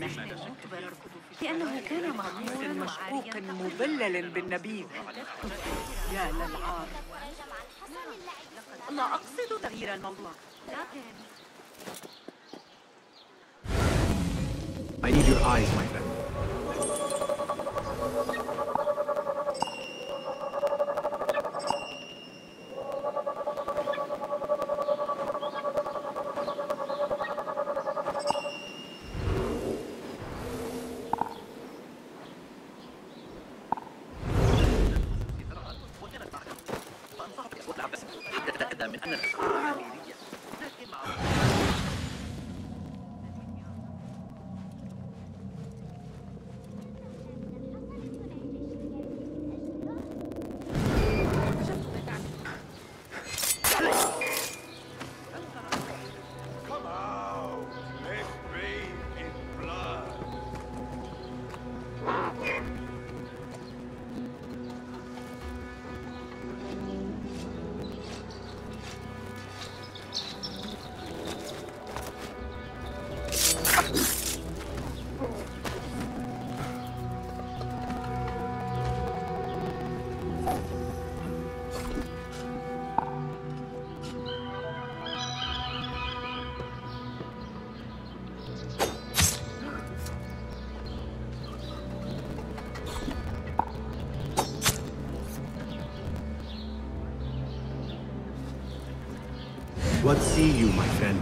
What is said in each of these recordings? نحن لأنه كان مخمورا مشكوكا مبللا بالنبيذ. يا للعار، لا أقصد تغيير الموضوع. I need your eyes, my friend. What see you, my friend?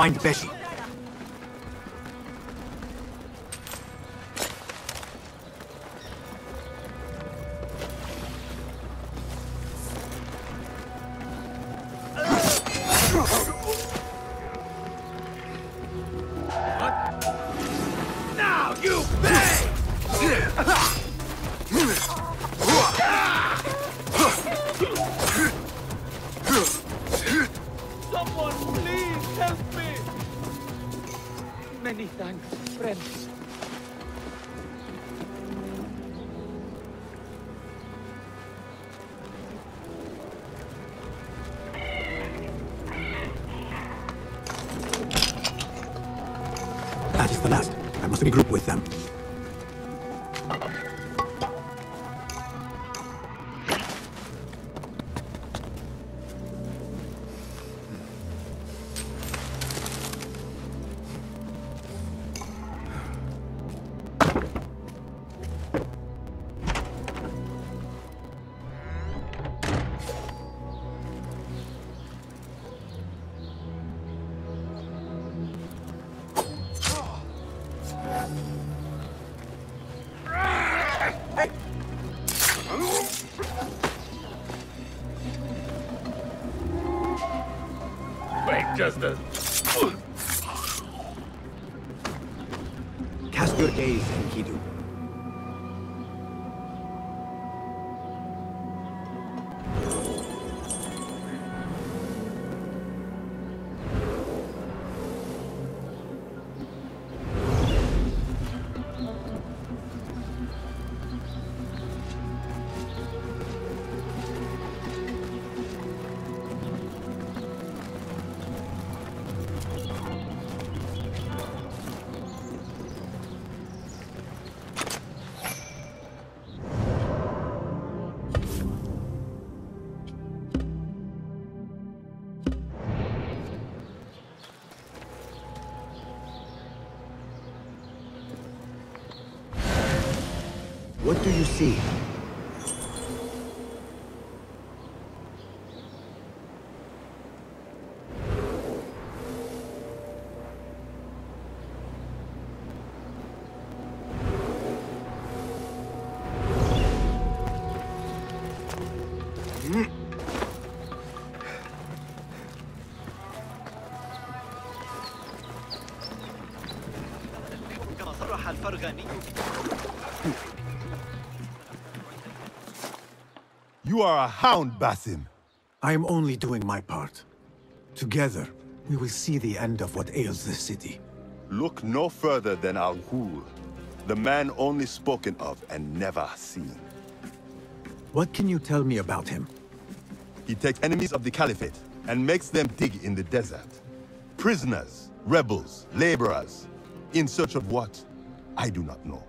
Find Basim. What? now, you bang! Someone please help me! Many thanks, friends. That is the last. I must regroup with them. Cast your gaze, Enkidu. What do you see? You are a hound, Basim. I am only doing my part. Together, we will see the end of what ails this city. Look no further than Al-Ghul, the man only spoken of and never seen. What can you tell me about him? He takes enemies of the Caliphate and makes them dig in the desert. Prisoners, rebels, laborers. In search of what? I do not know.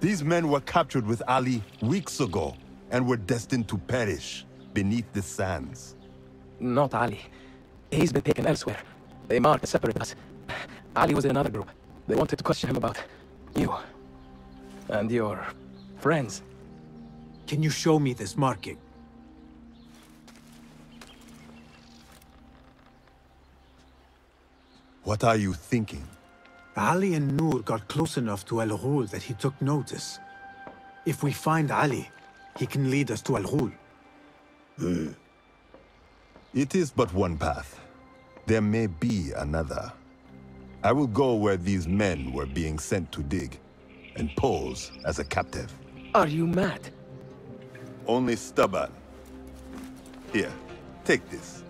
These men were captured with Ali weeks ago and were destined to perish beneath the sands. Not Ali. He's been taken elsewhere. They marked and separated us. Ali was in another group. They wanted to question him about you and your friends. Can you show me this marking? What are you thinking? Ali and Noor got close enough to Al-Ghul that he took notice. If we find Ali, he can lead us to Al-Ghul. It is but one path. There may be another. I will go where these men were being sent to dig and pose as a captive. Are you mad? Only stubborn. Here, take this.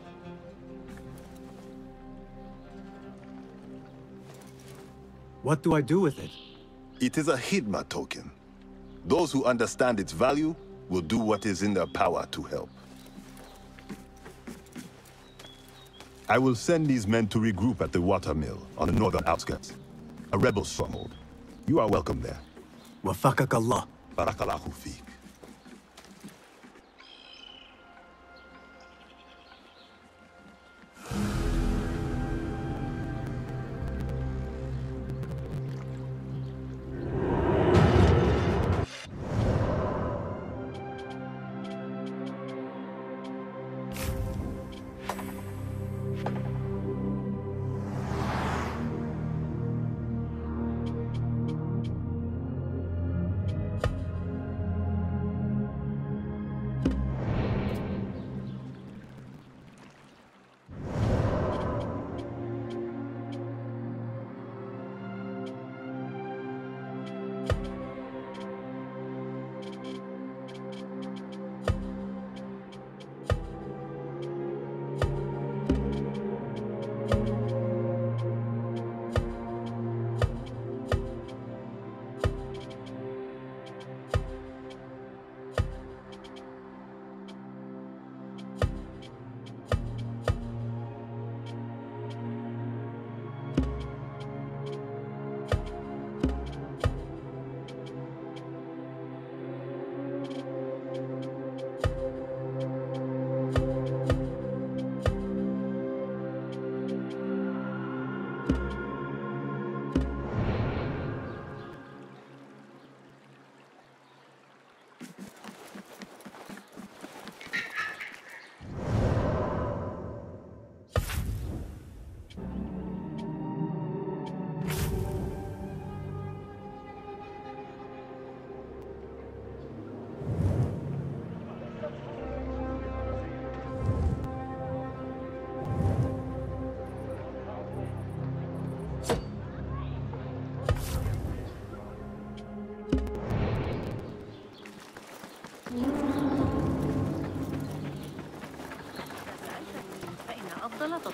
What do I do with it? It is a Hidma token. Those who understand its value will do what is in their power to help. I will send these men to regroup at the water mill on the northern outskirts. A rebel stronghold. You are welcome there. Wafakakallah. Barakallahu fi.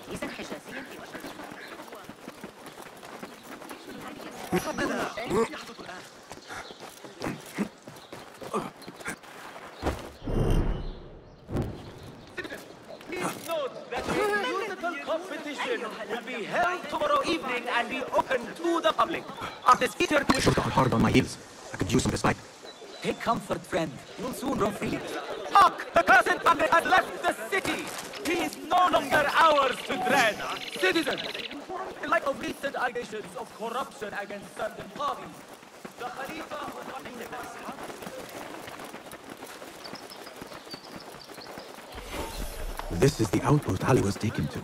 تركيزا حجازيا في وجه الجمهور. يحدث الآن will be held tomorrow evening and be open to the public. After Peter to short and hard on my heels. I could use some respite. Take comfort, friend. You'll soon run free. Look, the present public has left the city. He is no longer ours to dread. Citizens, in light of recent allegations of corruption against certain parties, the Khalifa was not in the past. This is the outpost Ali was taken to.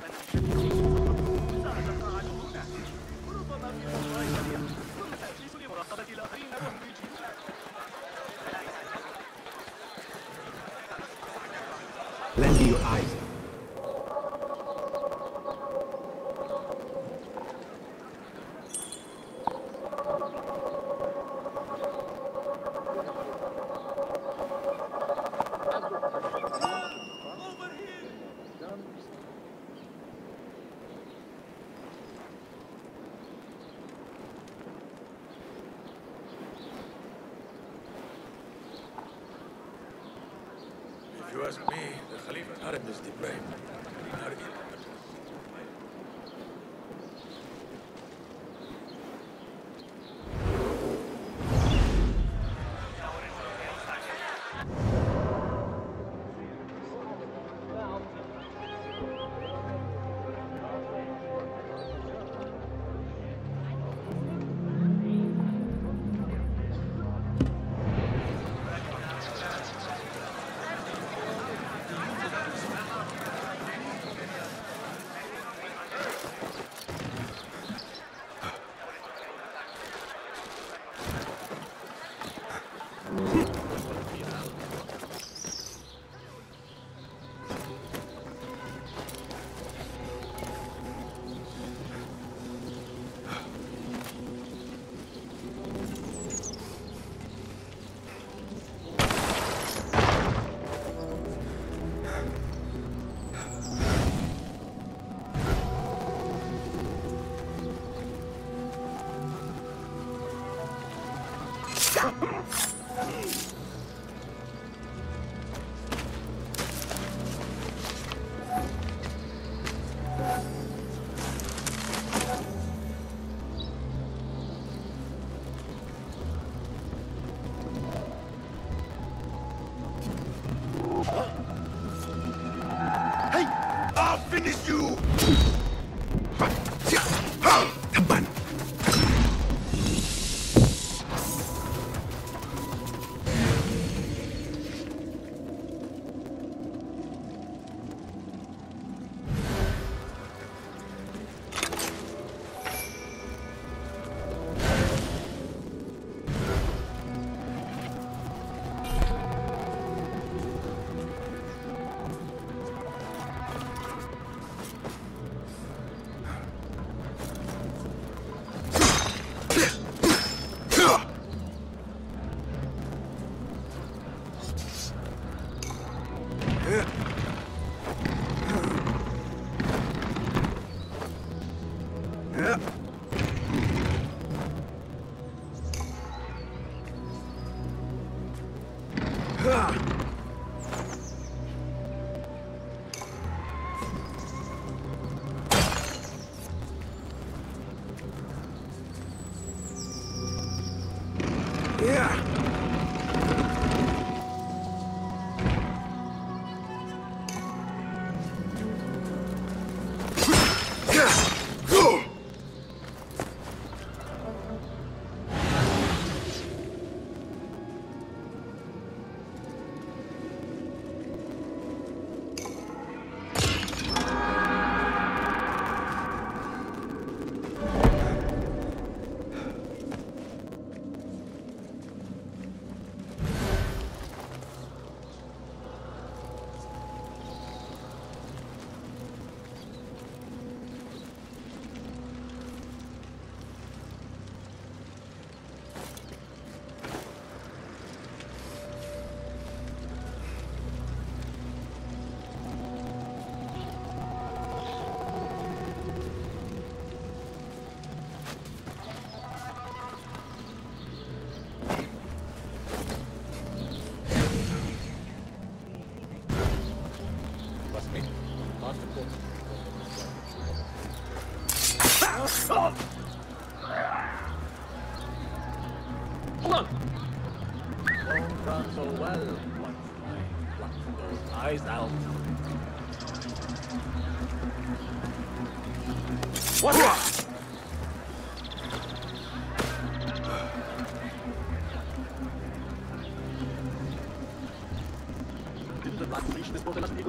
Lend me your eyes. If you ask me, the Khalifa's harem is depraved.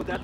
That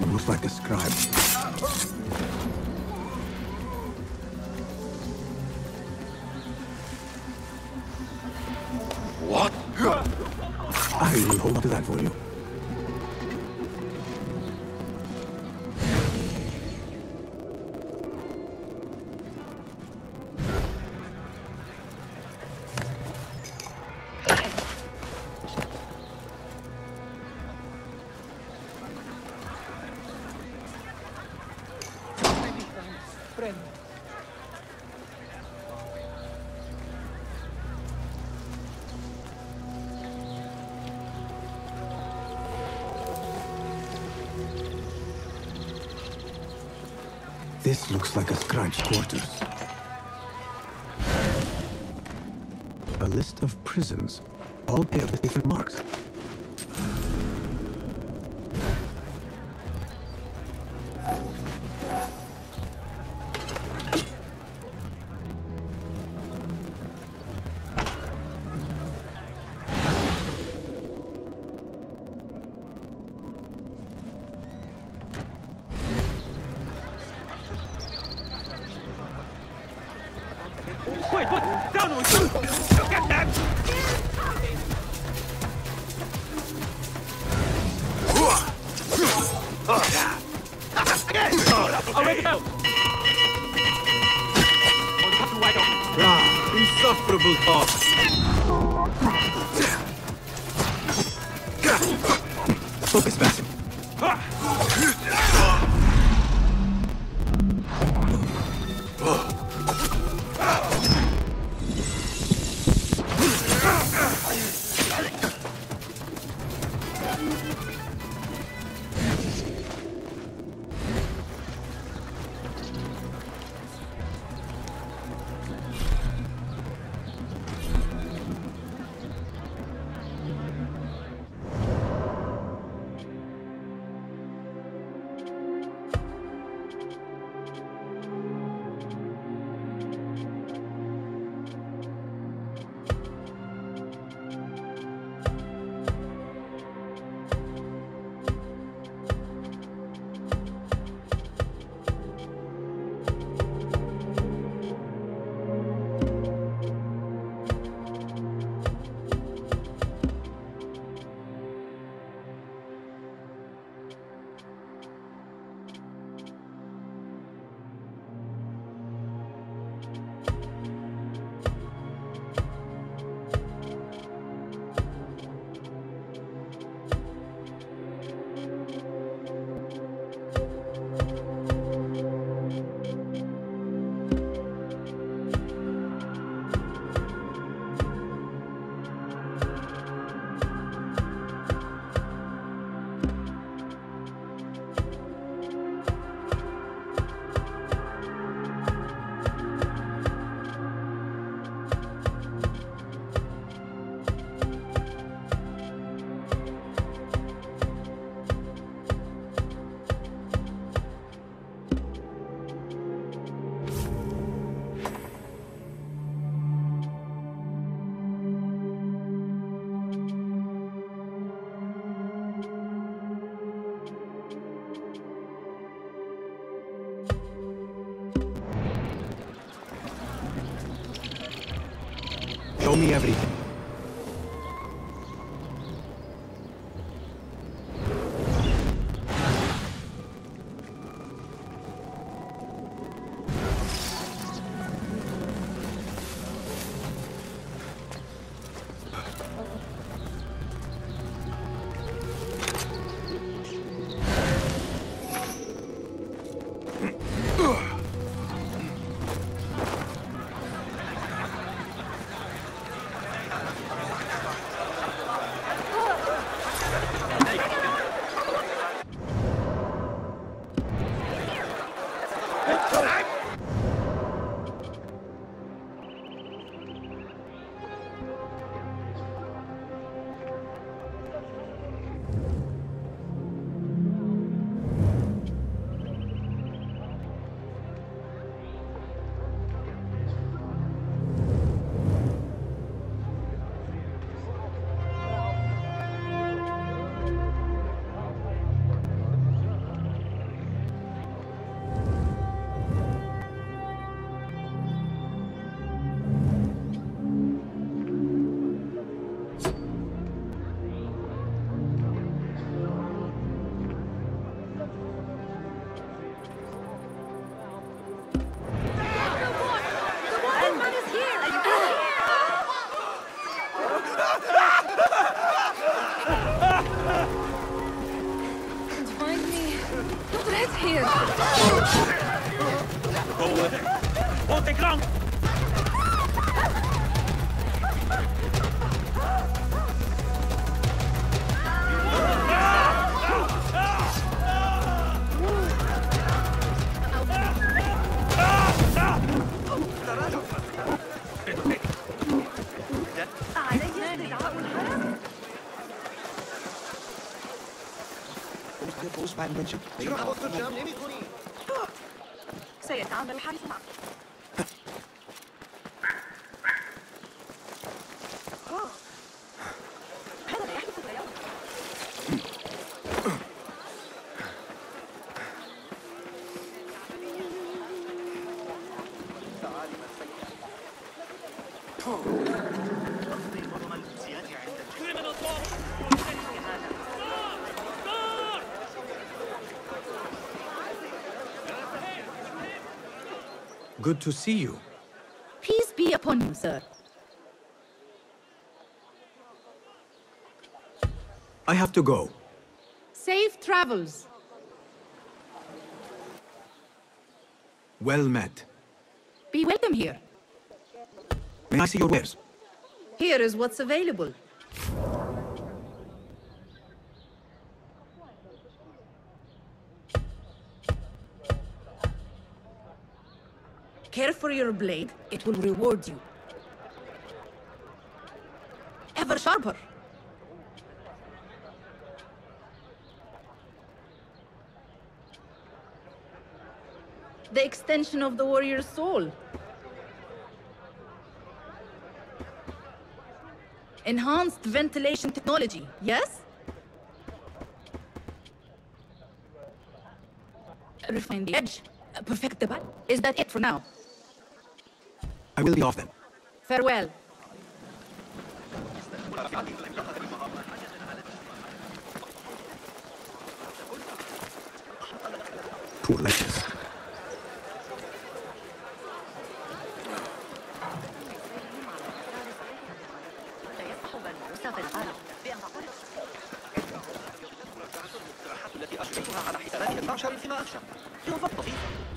one was like a scribe. What? I will hold on to that for you. This looks like a scribe's quarters. A list of prisons, all paired with different marks. Show me everything. سيتعامل الحارس معك. هذا ما يحدث اليوم. Good to see you. Peace be upon you, sir. I have to go. Safe travels. Well met. Be welcome here. May I see your wares? Here is what's available. Care for your blade, it will reward you. Ever sharper. The extension of the warrior's soul. Enhanced ventilation technology, yes? Refine the edge, perfect the back. Is that it for now? I will be off then. Farewell. Poor lashes.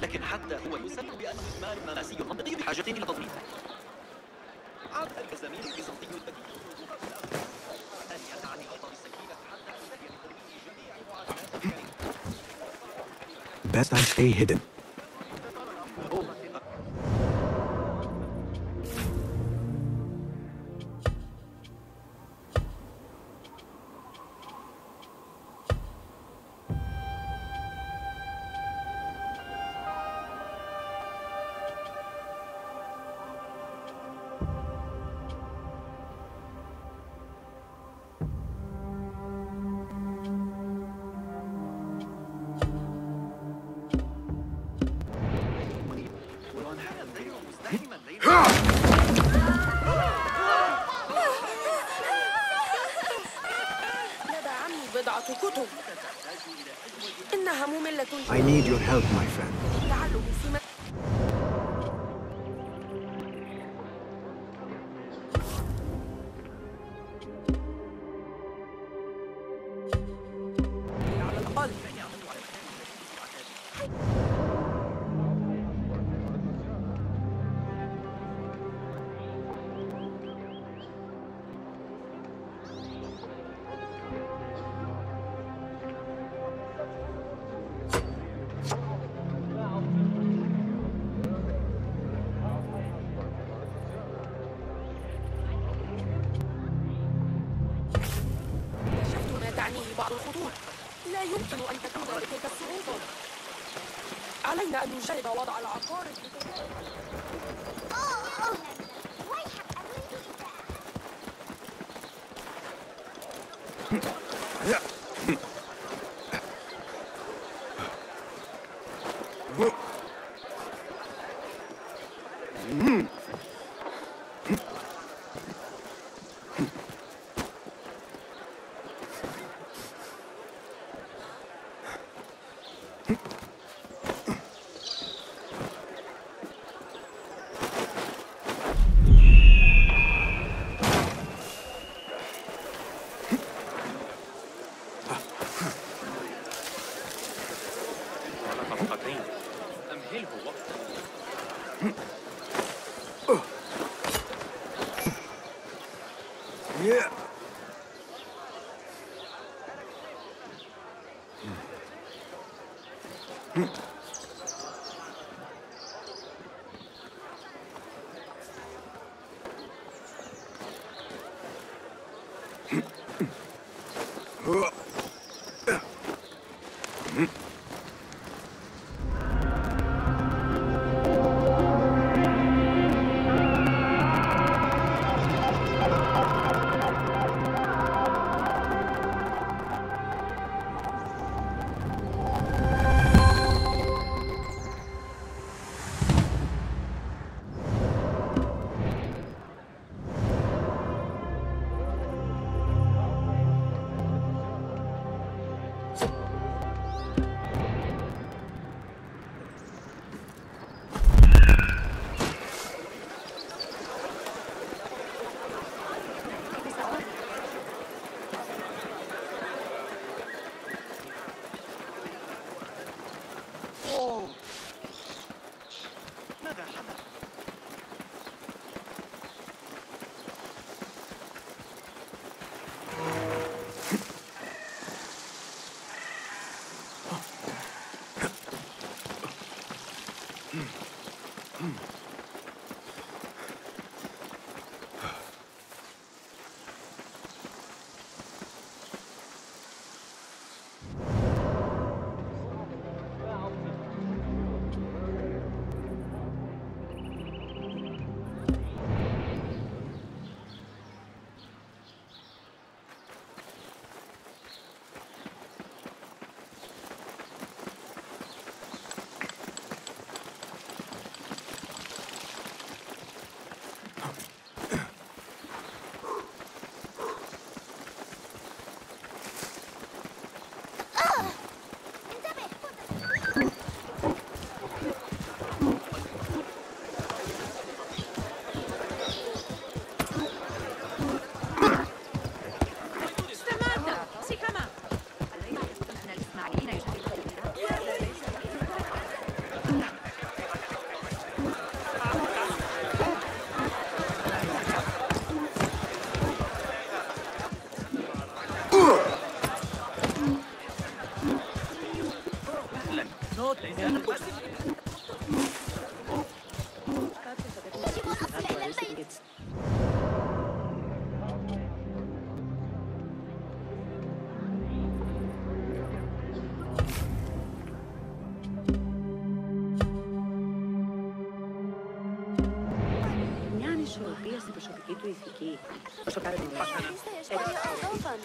لكن حتى هو يسمى بأن إجمال مناسي منطقي بحاجة إلى تضمين. عاد الكزامين البيزنطي البديل أن يدعني أطار السكينة حتى أستهل جميع معادلات. Best I stay hidden. كتب إنها مملة. I need your help, my friend.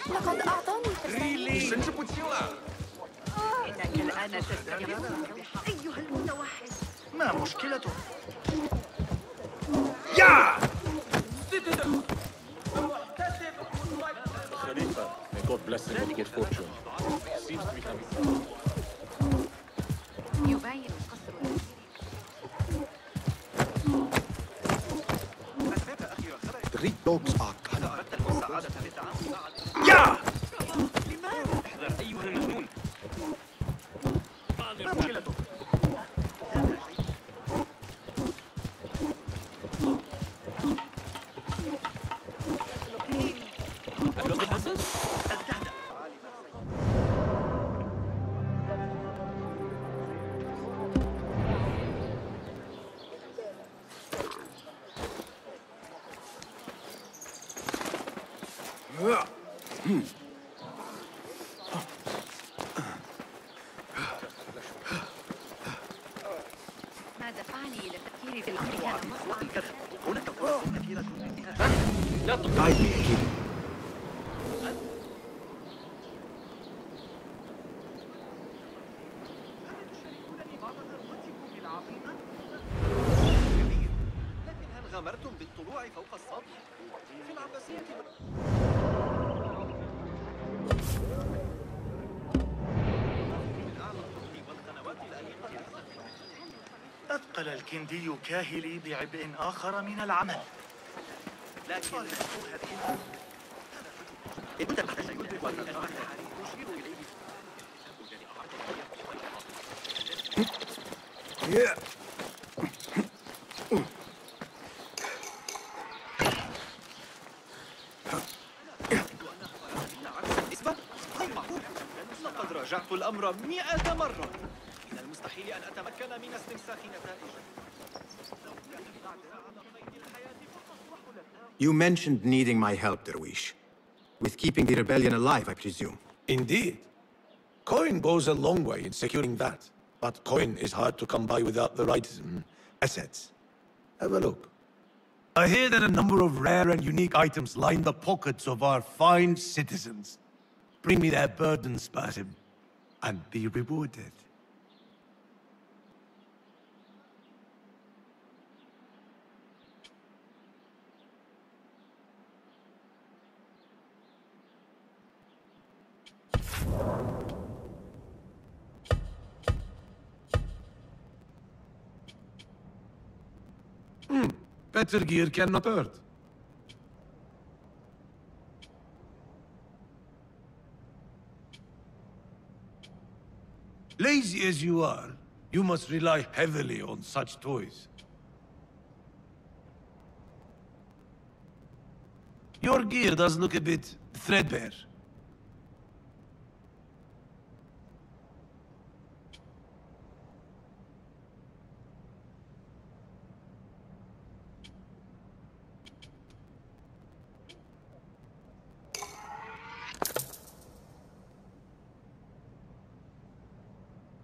لقد أعطاني فرصة. إنك الآن تستمع أيها المتوحش. ما مشكلته؟ يا خليفة، God bless him with good fortune. It seems to be coming. Three dogs are cunning. Yeah! أثقل الكندي كاهلي بعبء آخر من العمل. لكن لقد راجعت الأمر 100 مرة. من المستحيل أن أتمكن من استنساخ نتائجه. You mentioned needing my help, Derwish. With keeping the rebellion alive, I presume. Indeed. Coin goes a long way in securing that. But coin is hard to come by without the right assets. Have a look. I hear that a number of rare and unique items line the pockets of our fine citizens. Bring me their burdens, Basim, and be rewarded. Better gear cannot hurt. Lazy as you are, you must rely heavily on such toys. Your gear does look a bit threadbare.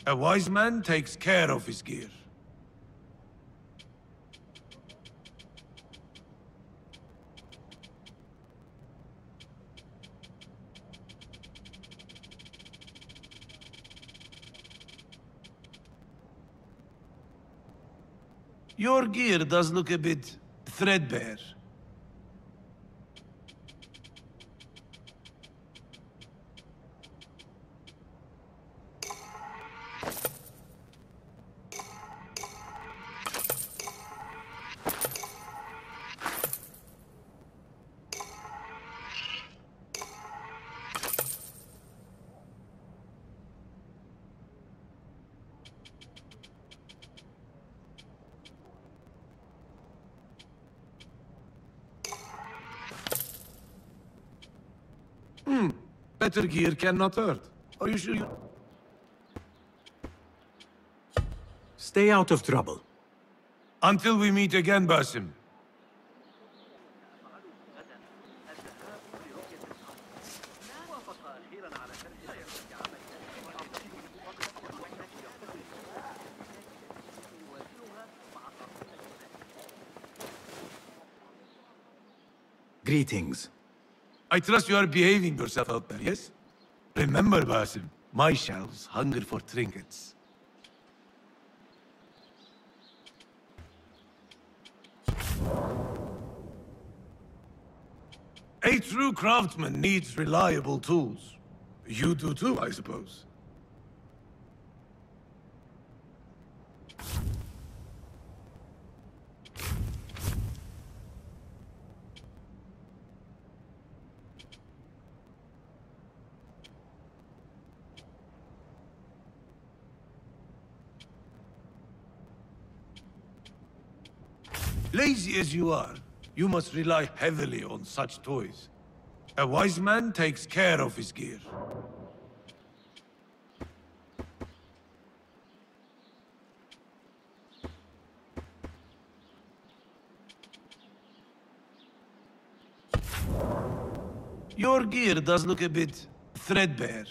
A wise man takes care of his gear. Your gear does look a bit threadbare. Better gear cannot hurt. Are you sure you... Stay out of trouble. Until we meet again, Basim. Greetings. I trust you are behaving yourself out there, yes? Remember, Basim, my shelves hunger for trinkets. A true craftsman needs reliable tools. You do too, I suppose. Lazy as you are, you must rely heavily on such toys. A wise man takes care of his gear. Your gear does look a bit threadbare.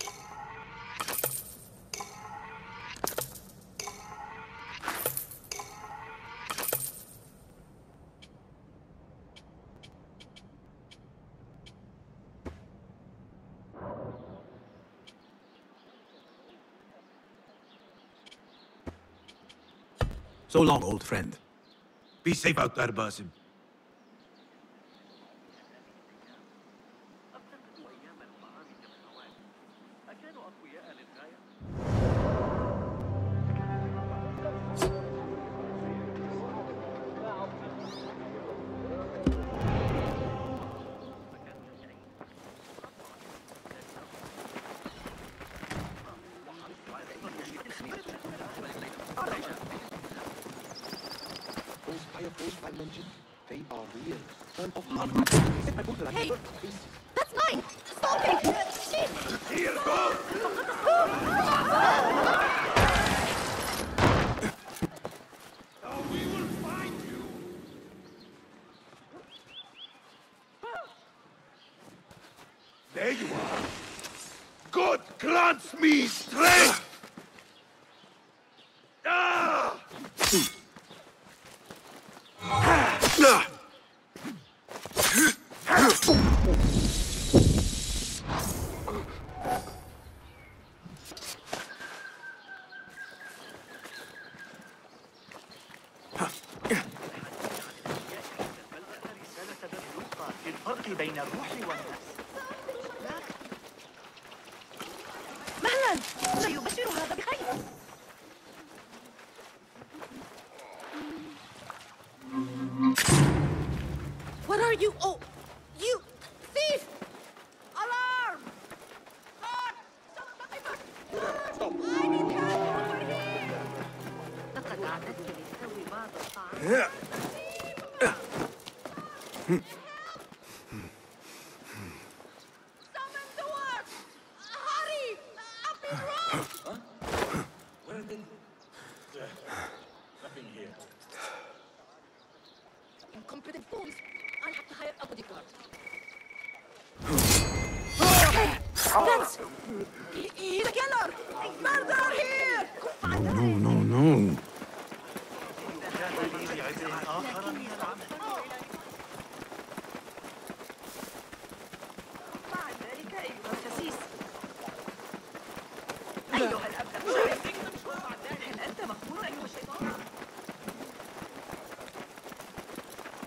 So long, old friend. Be safe out there, Basim.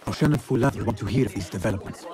Ocean of Fulad, you want to hear these developments.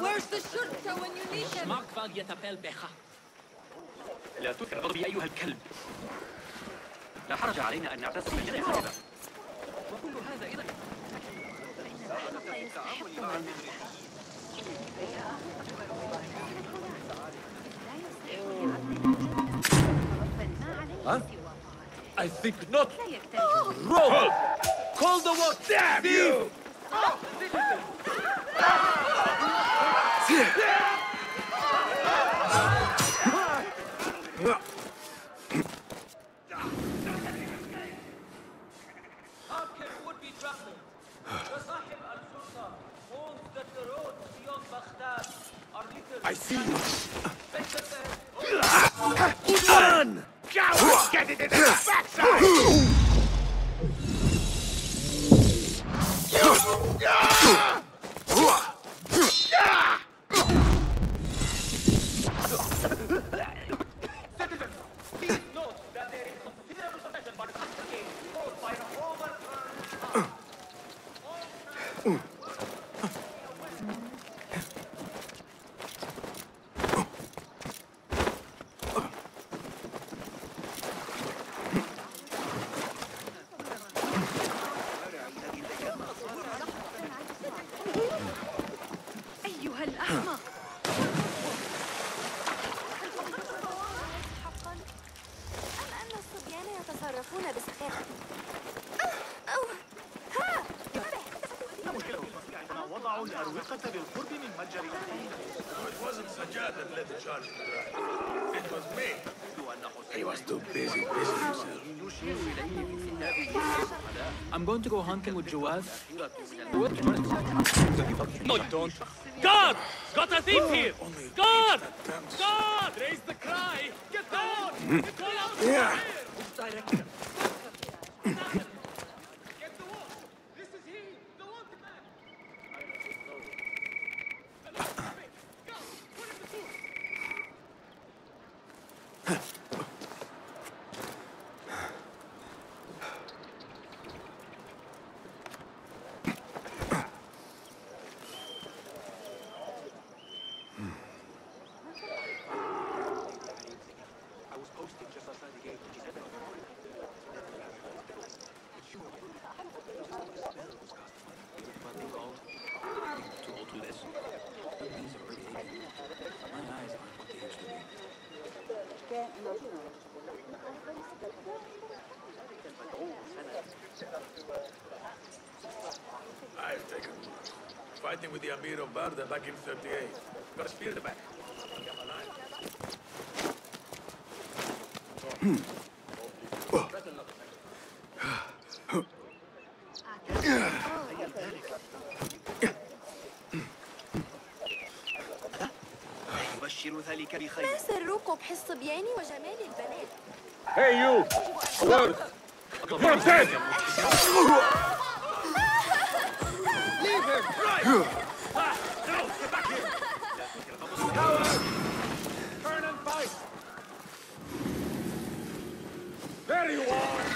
Where's the shurta when you need them? Markvag يتبلبخ. لا تكر غضبي أيها الكلب. لا حرج علينا أن نعتزم الجناح هذا. وكل هذا إذا. Huh? I think not. Roll! Call the watch! Damn you! I see you. Run! Get it in the backside! I'm going to go hunting with Joaz. No, don't. God! Got a thief here! God! God! Raise the cry! Get down! Get down! Yeah! Direction. Get the wolf! This is he! The wanted man! I don't know. Go! Put him to sleep! I've taken fighting with the Amir of Barda back in 38. Got a spear in the back. ما سركم بحس بياني وجمال البنات. Hey you! Lord! You're dead! Leave him! Right! No! Get back here! Turn and fight! There you are!